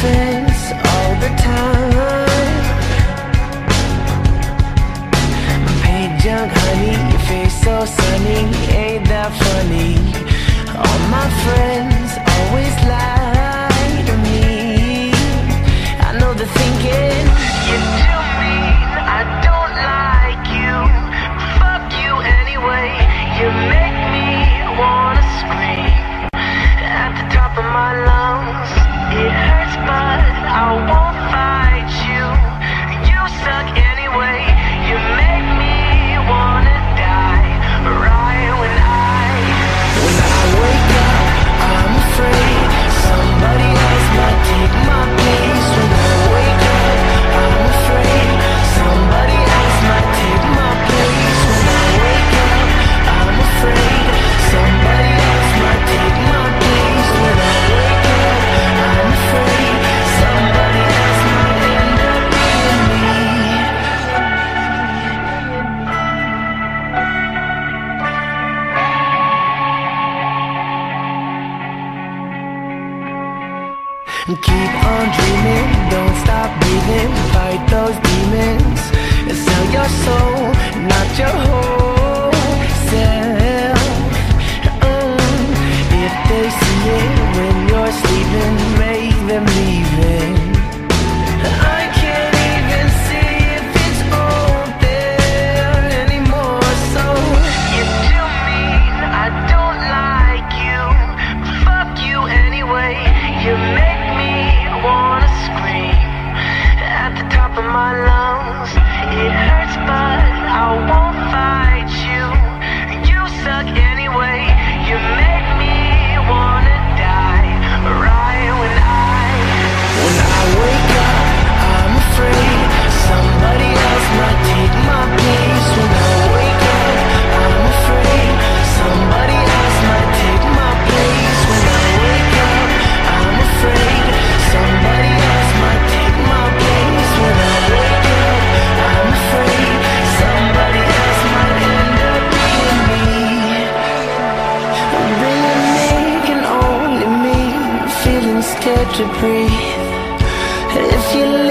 surface all the time. I'm paid junk, honey, your face so sunny, ain't that funny? All my friends always lie to me. I know they're thinking you're too mean, I don't like you, fuck you anyway. You make me wanna scream at the top of my lungs. It hurts but I won't fight you, you suck anyway. You make me wanna die right when I wake up. I'm afraid somebody else might take my place. When I wake up, I'm afraid somebody else might take my place. When I wake up, I'm afraid somebody else might take my place. When I wake up, I'm afraid somebody else might end up being me. Keep on dreaming, don't stop breathing. Fight those demons and sell your soul, not your whole self. If they see it when you're sleeping, make them leave it. I can't even see if it's all there anymore. So you're too mean, I don't like you, fuck you anyway. You make me wanna scream at the top of my lungs. It hurts but I won't fight you, you suck anyway. You make me wanna die right when I wake up. I'm afraid somebody else might take my place. When I wake up, I'm afraid somebody else might take my place. When I wake up, I'm afraid somebody else might take my place. When I wake up, I'm afraid somebody else might end up being me. I'm really making only me, feeling scared to breathe. If you